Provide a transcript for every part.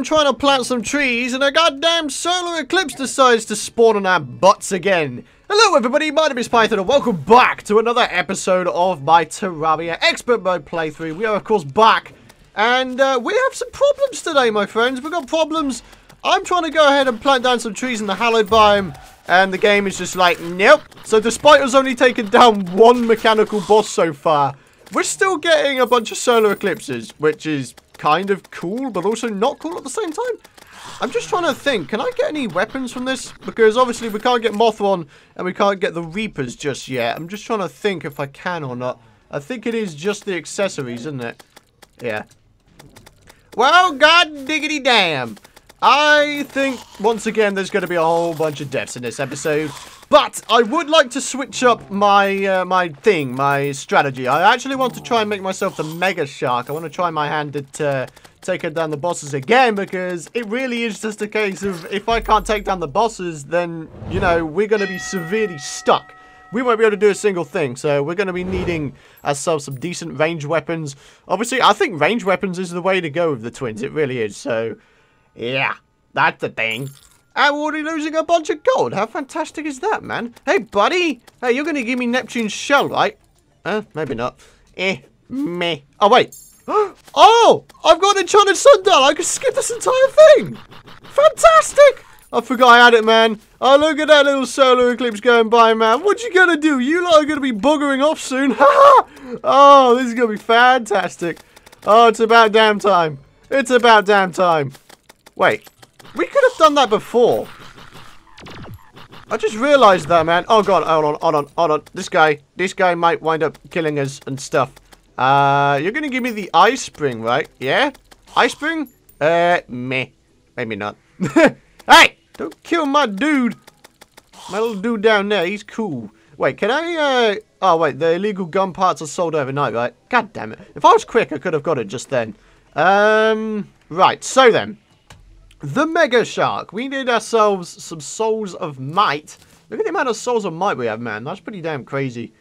I'm trying to plant some trees and a goddamn solar eclipse decides to spawn on our butts again. Hello everybody, my name is Python and welcome back to another episode of my Terraria Expert Mode playthrough. We are of course back and we have some problems today, my friends. We've got problems. I'm trying to go ahead and plant down some trees in the Hallowed Biome and the game is just like, nope. So despite us only taking down one mechanical boss so far, we're still getting a bunch of solar eclipses, which is kind of cool, but also not cool at the same time. I'm just trying to think, can I get any weapons from this? Because obviously we can't get Mothron and we can't get the Reapers just yet. I'm just trying to think if I can or not. I think it is just the accessories, isn't it? Yeah. Well, god diggity damn. I think, once again, there's going to be a whole bunch of deaths in this episode. But I would like to switch up my my strategy. I actually want to try and make myself the Mega Shark. I want to try my hand at taking down the bosses again, because it really is just a case of if I can't take down the bosses, then, you know, we're going to be severely stuck. We won't be able to do a single thing, so we're going to be needing ourselves some decent range weapons. Obviously, I think range weapons is the way to go with the Twins. It really is, so... yeah, that's the thing. I'm already losing a bunch of gold. How fantastic is that, man? Hey, buddy. Hey, you're going to give me Neptune's shell, right? Maybe not. Meh. Oh, wait. Oh, I've got an Enchanted Sundial. I can skip this entire thing. Fantastic. I forgot I had it, man. Oh, look at that little solar eclipse going by, man. What you going to do? You lot are going to be buggering off soon. Oh, this is going to be fantastic. Oh, it's about damn time. It's about damn time. Wait, we could have done that before. I just realised that, man. Oh, God, hold on. This guy might wind up killing us and stuff. You're going to give me the ice spring, right? Yeah? Ice spring? Meh. Maybe not. Hey, don't kill my dude. My little dude down there, he's cool. Wait, can I, oh, wait, the illegal gun parts are sold overnight, right? God damn it. If I was quick, I could have got it just then. Right, so then. The Mega Shark. We need ourselves some Souls of Might. Look at the amount of Souls of Might we have, man. That's pretty damn crazy.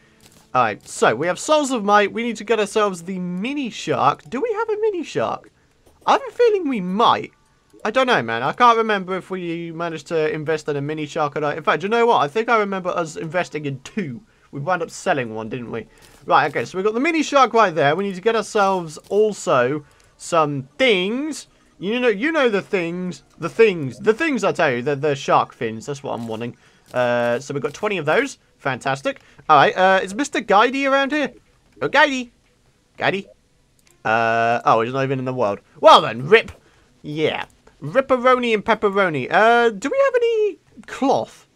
Alright, so we have Souls of Might. We need to get ourselves the Mini Shark. Do we have a Mini Shark? I have a feeling we might. I don't know, man. I can't remember if we managed to invest in a Mini Shark or not. In fact, you know what? I think I remember us investing in two. We wound up selling one, didn't we? Right, okay. So we've got the Mini Shark right there. We need to get ourselves also some things... You know the things I tell you, the shark fins, that's what I'm wanting. So we've got 20 of those, fantastic. Alright, is Mr. Guidey around here? Oh, Guidey! Guidey? Oh, he's not even in the world. Well then, rip! Yeah. Ripperoni and pepperoni. Do we have any cloth?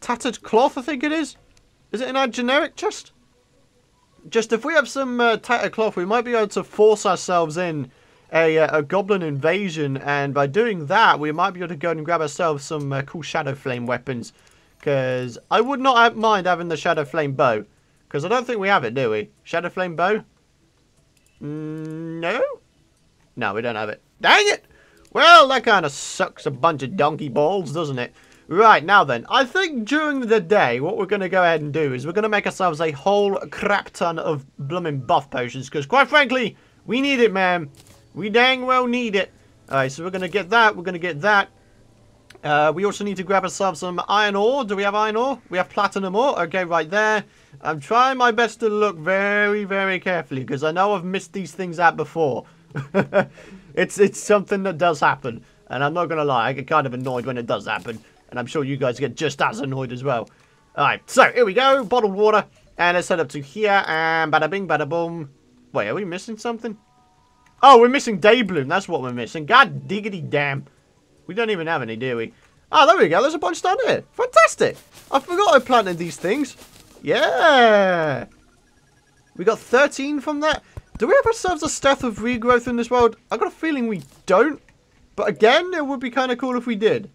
Tattered cloth, I think it is? Is it in our generic chest? Just if we have some tattered cloth, we might be able to force ourselves in a goblin invasion, and by doing that we might be able to go and grab ourselves some cool Shadow Flame weapons, because I would not mind having the Shadow Flame bow, because I don't think we have it, do we? Shadow Flame bow? No, we don't have it. Dang it! Well, that kind of sucks a bunch of donkey balls, doesn't it? Right, now then, I think during the day what we're going to go ahead and do is we're going to make ourselves a whole crap ton of blooming buff potions, because quite frankly we need it, man. We dang well need it. Alright, so we're going to get that. We're going to get that. We also need to grab ourselves some iron ore. Do we have iron ore? We have platinum ore. Okay, right there. I'm trying my best to look very, very carefully, because I know I've missed these things out before. It's something that does happen. And I'm not going to lie, I get kind of annoyed when it does happen. And I'm sure you guys get just as annoyed as well. Alright, so here we go. Bottled water. And let's head up to here. And bada bing, bada boom. Wait, are we missing something? Oh, we're missing Daybloom. That's what we're missing. God diggity damn. We don't even have any, do we? Oh, there we go. There's a bunch down here. Fantastic. I forgot I planted these things. Yeah. We got 13 from that. Do we have ourselves a staff of regrowth in this world? I've got a feeling we don't. But again, it would be kind of cool if we did.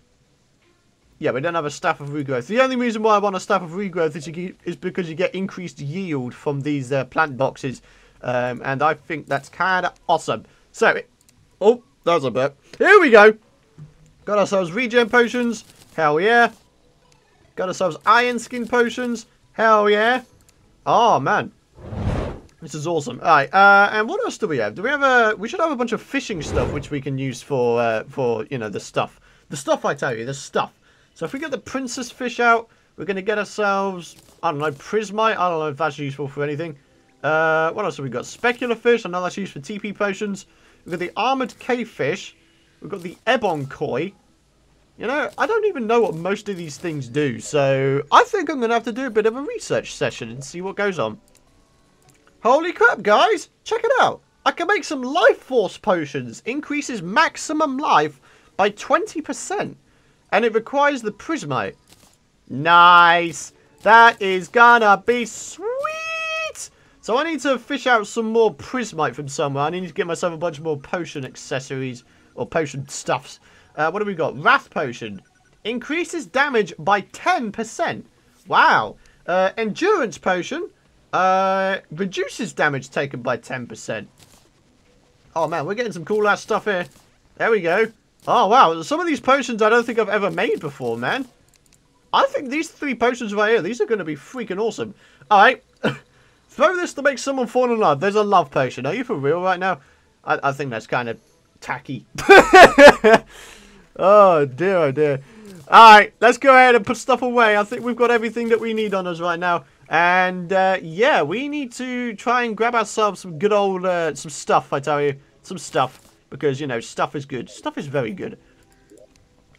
Yeah, we don't have a staff of regrowth. The only reason why I want a staff of regrowth is because you get increased yield from these plant boxes. And I think that's kind of awesome. So, oh, that's a bit. Here we go. Got ourselves regen potions. Hell yeah. Got ourselves iron skin potions. Hell yeah. Oh, man. This is awesome. All right, and what else do we have? Do we have a... We should have a bunch of fishing stuff which we can use for you know, the stuff. The stuff, I tell you, the stuff. So if we get the princess fish out, we're going to get ourselves, I don't know, Prismite. I don't know if that's useful for anything. What else have we got? Specular fish. I know that's used for TP potions. We've got the armored cave fish. We've got the ebon koi. You know, I don't even know what most of these things do. So I think I'm going to have to do a bit of a research session and see what goes on. Holy crap, guys. Check it out. I can make some life force potions. Increases maximum life by 20%. And it requires the prismite. Nice. That is gonna be sweet. So I need to fish out some more prismite from somewhere. I need to get myself a bunch more potion accessories or potion stuffs. What do we got? Wrath potion. Increases damage by 10%. Wow. Endurance potion. Reduces damage taken by 10%. Oh, man. We're getting some cool-ass stuff here. There we go. Oh, wow. Some of these potions I don't think I've ever made before, man. I think these three potions right here, these are going to be freaking awesome. All right. Throw this to make someone fall in love. There's a love potion. Are you for real right now? I think that's kind of tacky. Oh, dear, oh, dear. All right. Let's go ahead and put stuff away. I think we've got everything that we need on us right now. And, yeah, we need to try and grab ourselves some good old, some stuff, I tell you. Some stuff. Because, you know, stuff is good. Stuff is very good.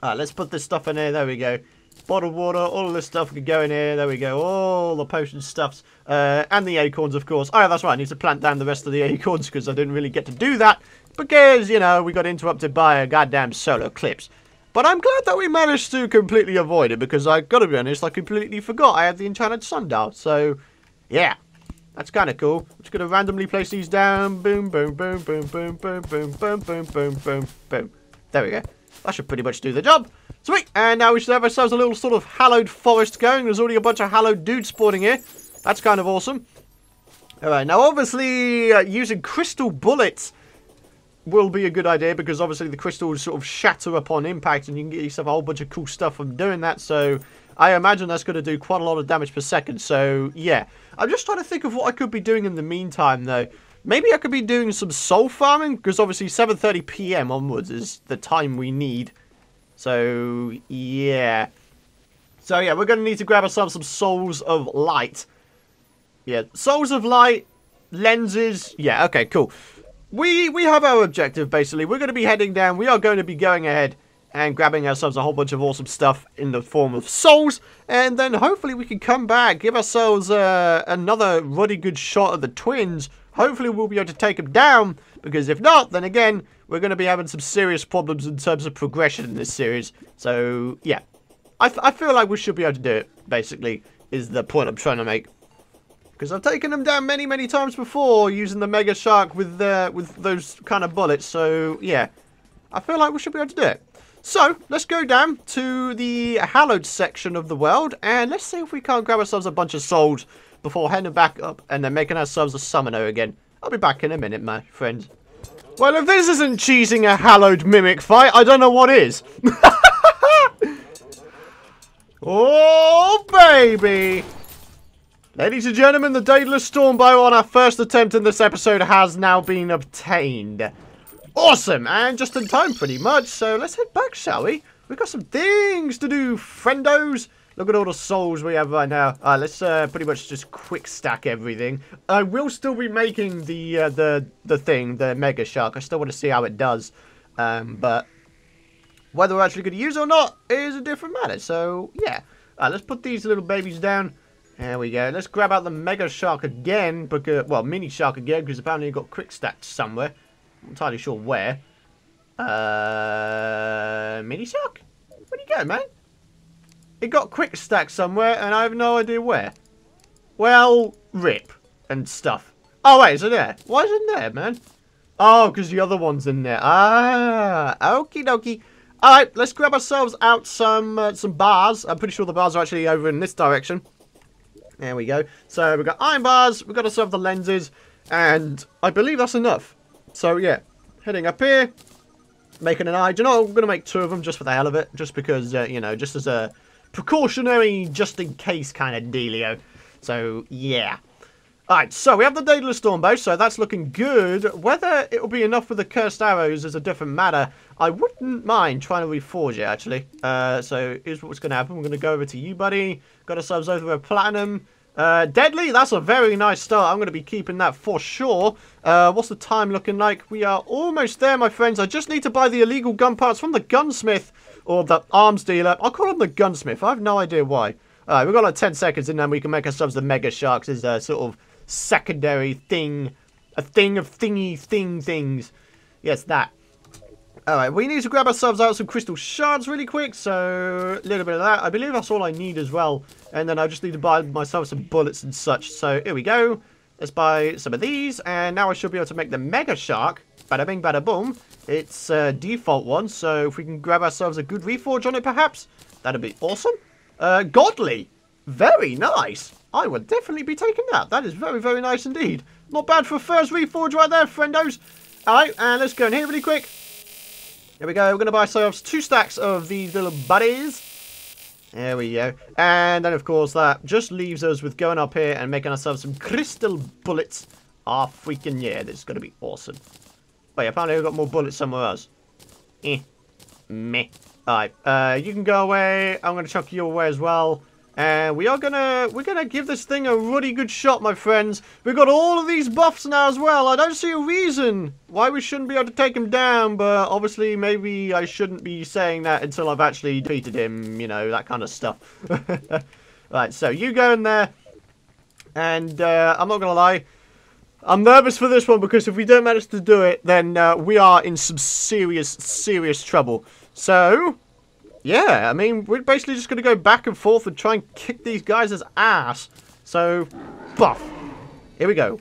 All right. Let's put this stuff in here. There we go. Bottled water, all of this stuff can go in here. There we go. All the potion stuffs. And the acorns, of course. Oh, that's right. I need to plant down the rest of the acorns because I didn't really get to do that. Because, you know, we got interrupted by a goddamn solo clips. But I'm glad that we managed to completely avoid it because I've got to be honest, I completely forgot I had the Enchanted Sundial. So, yeah. That's kind of cool. I'm just going to randomly place these down. Boom, boom, boom, boom, boom, boom, boom, boom, boom, boom, boom, boom. There we go. That should pretty much do the job. Sweet! And now we should have ourselves a little sort of hallowed forest going. There's already a bunch of hallowed dudes spawning here. That's kind of awesome. Alright, now obviously using crystal bullets will be a good idea because obviously the crystals sort of shatter upon impact and you can get yourself a whole bunch of cool stuff from doing that. So I imagine that's going to do quite a lot of damage per second. So yeah, I'm just trying to think of what I could be doing in the meantime though. Maybe I could be doing some soul farming because obviously 7:30 p.m. onwards is the time we need. So, yeah. So, yeah, we're going to need to grab ourselves some Souls of Light. Yeah, Souls of Light, lenses. Yeah, okay, cool. We have our objective, basically. We're going to be heading down. We are going to be going ahead and grabbing ourselves a whole bunch of awesome stuff in the form of souls. And then hopefully we can come back, give ourselves another really good shot at the twins. Hopefully we'll be able to take them down. Because if not, then again... We're going to be having some serious problems in terms of progression in this series. So, yeah. I feel like we should be able to do it, basically, is the point I'm trying to make. Because I've taken them down many, many times before using the Mega Shark with those kind of bullets. So, yeah. I feel like we should be able to do it. So, let's go down to the Hallowed section of the world. And let's see if we can't grab ourselves a bunch of souls before heading back up and then making ourselves a summoner again. I'll be back in a minute, my friends. Well, if this isn't cheesing a hallowed mimic fight, I don't know what is. Oh, baby. Ladies and gentlemen, the Daedalus Stormbow on our first attempt in this episode has now been obtained. Awesome, and just in time pretty much. So let's head back, shall we? We've got some things to do, friendos. Look at all the souls we have right now. All right, let's pretty much just quick stack everything. I will still be making the thing, the Mega Shark. I still want to see how it does. But whether we're actually going to use it or not is a different matter. So, yeah. All right, let's put these little babies down. There we go. Let's grab out the Mega Shark again. Because, well, Mini Shark again, because apparently it got quick stacked somewhere. I'm not entirely sure where. Mini Shark? Where'd you go, man? It got quick stacked somewhere, and I have no idea where. Well, rip and stuff. Oh, wait, is it there? Why is it there, man? Oh, because the other one's in there. Ah, okie dokie. All right, let's grab ourselves out some bars. I'm pretty sure the bars are actually over in this direction. There we go. So we've got iron bars, we've got to serve the lenses, and I believe that's enough. So, yeah, heading up here, making an eye. Do you know what? I'm going to make two of them just for the hell of it, just because, you know, just as a... precautionary, just-in-case kind of dealio. So, yeah. Alright, so we have the Daedalus Stormbow, so that's looking good. Whether it'll be enough with the Cursed Arrows is a different matter. I wouldn't mind trying to reforge it, actually. So here's what's going to happen. We're going to go over to you, buddy. Got ourselves over a Platinum. Deadly, that's a very nice start. I'm going to be keeping that for sure. What's the time looking like? We are almost there, my friends. I just need to buy the illegal gun parts from the gunsmith or the arms dealer. I'll call him the gunsmith. I have no idea why. Alright, we've got like 10 seconds and then we can make ourselves the Mega Sharks as a sort of secondary thing, a thing of thingy thing things. Yes, that. All right, we need to grab ourselves out some crystal shards really quick, so a little bit of that. I believe that's all I need as well, and then I just need to buy myself some bullets and such. So here we go, let's buy some of these, and now I should be able to make the Mega Shark. Bada bing, bada boom. It's a default one, so if we can grab ourselves a good reforge on it, perhaps that'd be awesome. Godly, very nice. I would definitely be taking that. That is very, very nice indeed. Not bad for a first reforge right there, friendos. Alright, and let's go in here really quick. Here we go. We're going to buy ourselves 2 stacks of these little buddies. There we go. And then, of course, that just leaves us with going up here and making ourselves some crystal bullets. Ah, freaking yeah. This is going to be awesome. Wait, apparently we've got more bullets somewhere else. Meh. Alright, you can go away. I'm going to chuck you away as well. And we are we're gonna give this thing a really good shot, my friends. We've got all of these buffs now as well. I don't see a reason why we shouldn't be able to take him down, but obviously maybe I shouldn't be saying that until I've actually defeated him, you know, that kind of stuff. Right, so you go in there, and I'm not gonna lie, I'm nervous for this one because if we don't manage to do it, then we are in some serious trouble. So yeah, I mean, we're basically just going to go back and forth and try and kick these guys' ass. So, buff. Here we go.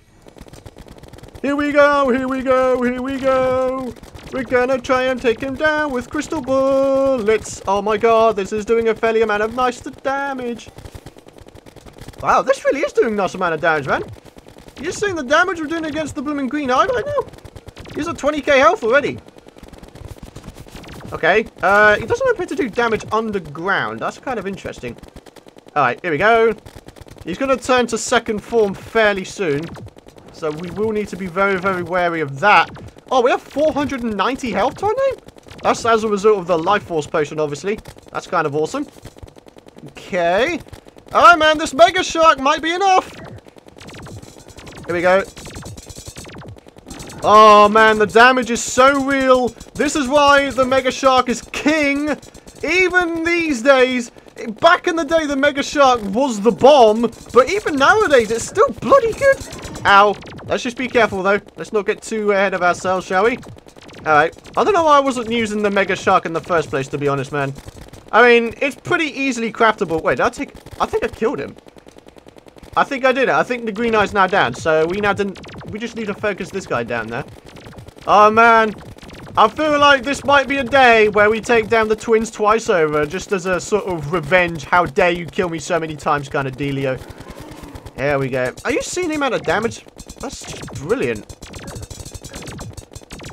Here we go, here we go, here we go. We're going to try and take him down with crystal bullets. Oh my god, this is doing a fairly amount of nice damage. Wow, this really is doing a nice amount of damage, man. You're seeing the damage we're doing against the Blooming Green Eye right now? He's at 20k health already. Okay, it doesn't appear to do damage underground. That's kind of interesting. Alright, here we go. He's going to turn to second form fairly soon. So we will need to be very, very wary of that. Oh, we have 490 health to our name? That's as a result of the Life Force potion, obviously. That's kind of awesome. Okay. Alright, man, this Mega Shark might be enough. Here we go. Oh, man, the damage is so real. This is why the Mega Shark is king. Even these days, back in the day, the Mega Shark was the bomb. But even nowadays, it's still bloody good. Ow. Let's just be careful, though. Let's not get too ahead of ourselves, shall we? All right. I don't know why I wasn't using the Mega Shark in the first place, to be honest, man. I mean, it's pretty easily craftable. Wait, I think I killed him. I think I did it. I think the Green Eye's now down. So we just need to focus this guy down there. Oh, man. I feel like this might be a day where we take down the twins twice over. Just as a sort of revenge. How dare you kill me so many times kind of dealio. Here we go. Are you seeing the amount of damage? That's just brilliant.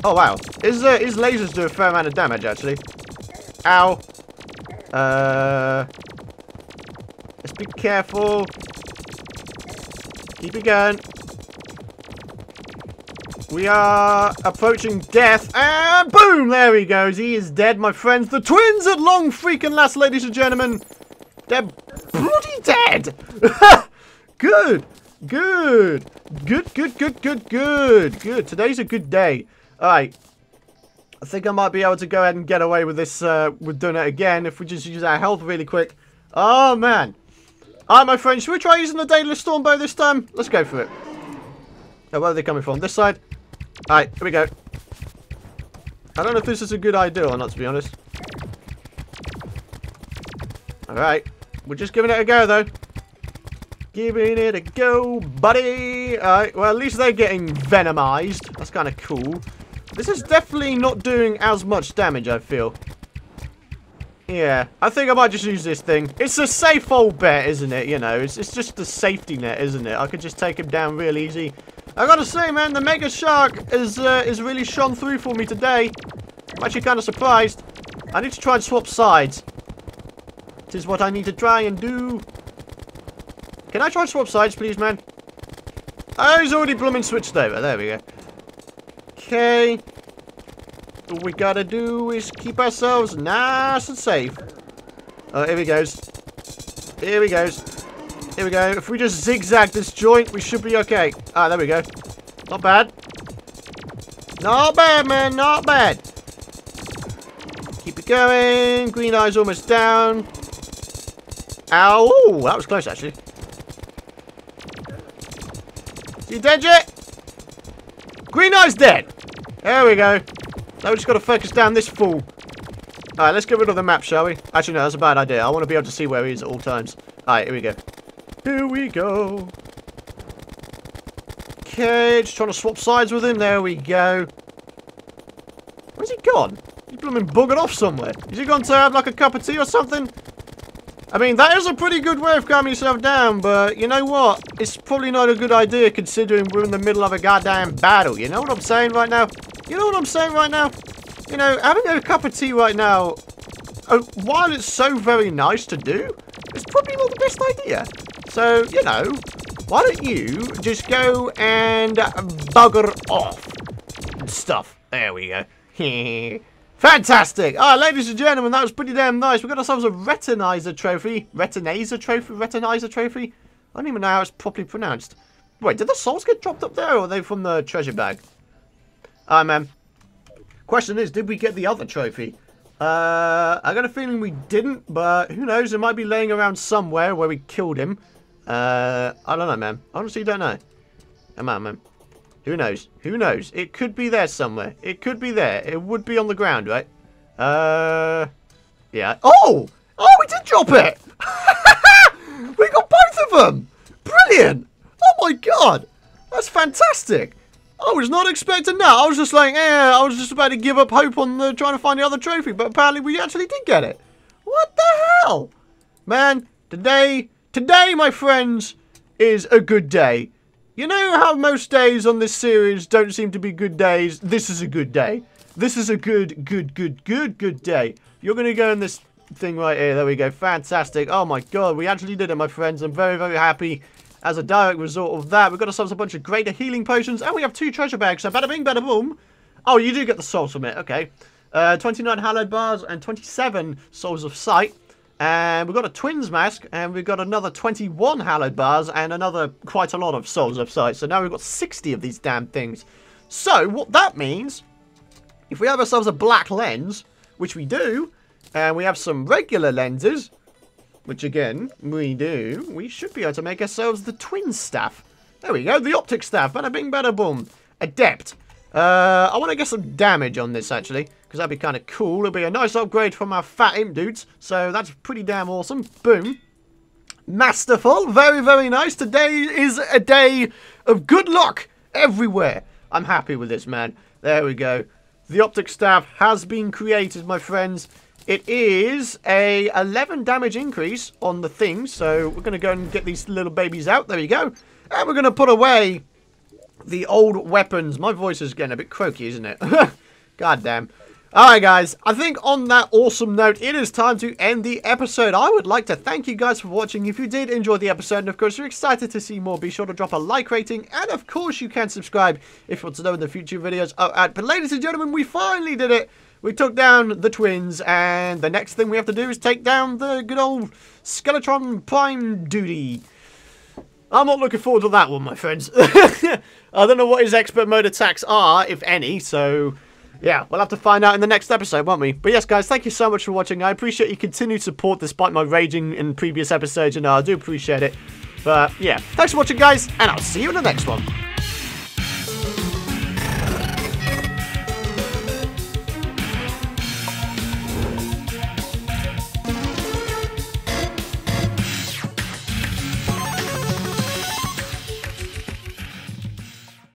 Oh, wow. His lasers do a fair amount of damage, actually. Ow. Let's be careful. Keep it going. We are approaching death. And boom! There he goes. He is dead, my friends. The twins at long freaking last, ladies and gentlemen. They're bloody dead. Good. Good. Good, good, good, good, good. Good. Today's a good day. All right. I think I might be able to go ahead and get away with this. With doing it again if we just use our health really quick. Oh, man. Alright, my friends, should we try using the Daedalus Stormbow this time? Let's go for it. Oh, where are they coming from? This side? Alright, here we go. I don't know if this is a good idea or not, to be honest. Alright. We're just giving it a go, though. Giving it a go, buddy. Alright, well, at least they're getting venomized. That's kind of cool. This is definitely not doing as much damage, I feel. Yeah, I think I might just use this thing. It's a safe old bet, isn't it? You know, it's just the safety net, isn't it? I could just take him down real easy. I gotta say, man, the Mega Shark is really shone through for me today. I'm actually kind of surprised. I need to try and swap sides. This is what I need to try and do. Can I try and swap sides, please, man? Oh, he's already blooming switched over. There we go. Okay. All we gotta do is keep ourselves nice and safe. Oh, here he goes. Here he goes. Here we go. If we just zigzag this joint, we should be okay. Ah, there we go. Not bad. Not bad, man. Not bad. Keep it going. Green eye's almost down. Ow. Ooh, that was close, actually. You dead yet? Green eye's dead. There we go. Now we just got to focus down this fool. Alright, let's get rid of the map, shall we? Actually, no, that's a bad idea. I want to be able to see where he is at all times. Alright, here we go. Here we go. Okay, just trying to swap sides with him. There we go. Where's he gone? He's blooming buggered off somewhere. Is he gone to have like a cup of tea or something? I mean, that is a pretty good way of calming yourself down, but you know what? It's probably not a good idea considering we're in the middle of a goddamn battle. You know what I'm saying right now? You know what I'm saying right now? You know, having a cup of tea right now, while it's so very nice to do, it's probably not the best idea. So, you know, why don't you just go and bugger off and stuff. There we go. Fantastic! Alright, ladies and gentlemen, that was pretty damn nice. We got ourselves a Retinizer trophy. Retinizer trophy? Retinizer trophy? I don't even know how it's properly pronounced. Wait, did the souls get dropped up there, or are they from the treasure bag? Alright, man. Question is, did we get the other trophy? I got a feeling we didn't, but who knows? It might be laying around somewhere where we killed him. I don't know, man. Honestly, don't know. Come on, man. Who knows? Who knows? It could be there somewhere. It could be there. It would be on the ground, right? Yeah. Oh! Oh, we did drop it! We got both of them! Brilliant! Oh my god! That's fantastic! I was not expecting that. I was just like, eh, I was just about to give up hope on trying to find the other trophy, but apparently we actually did get it. What the hell? Man, today, my friends, is a good day. You know how most days on this series don't seem to be good days? This is a good day. This is a good day. You're going to go in this thing right here. There we go. Fantastic. Oh my god, we actually did it, my friends. I'm very, very happy as a direct result of that. We've got ourselves a bunch of greater healing potions. And we have 2 treasure bags. So bada bing, bada boom. Oh, you do get the souls from it. Okay. 29 Hallowed Bars and 27 Souls of Sight. And we've got a Twins Mask, and we've got another 21 Hallowed Bars, and another quite a lot of Souls of Sight. So now we've got 60 of these damn things. So, what that means, if we have ourselves a black lens, which we do, and we have some regular lenses, which again, we do, we should be able to make ourselves the Twin Staff. There we go, the optic staff, bada bing, bada boom. Adept. I want to get some damage on this, actually, because that'd be kind of cool. It'll be a nice upgrade from our fat imp dudes, so that's pretty damn awesome. Boom. Masterful. Very, very nice. Today is a day of good luck everywhere. I'm happy with this, man. There we go. The optic staff has been created, my friends. It is a 11 damage increase on the thing, so we're going to go and get these little babies out. There you go. And we're going to put away the old weapons. My voice is getting a bit croaky, isn't it? God damn. Alright guys, I think on that awesome note, it is time to end the episode. I would like to thank you guys for watching. If you did enjoy the episode, and of course you're excited to see more, be sure to drop a like rating, and of course you can subscribe if you want to know in the future videos are out. But ladies and gentlemen, we finally did it. We took down the twins, and the next thing we have to do is take down the good old Skeletron Prime duty. I'm not looking forward to that one, my friends. I don't know what his expert mode attacks are, if any, so yeah, we'll have to find out in the next episode, won't we? But yes, guys, thank you so much for watching. I appreciate your continued support despite my raging in previous episodes, and I do appreciate it. But yeah, thanks for watching, guys, and I'll see you in the next one.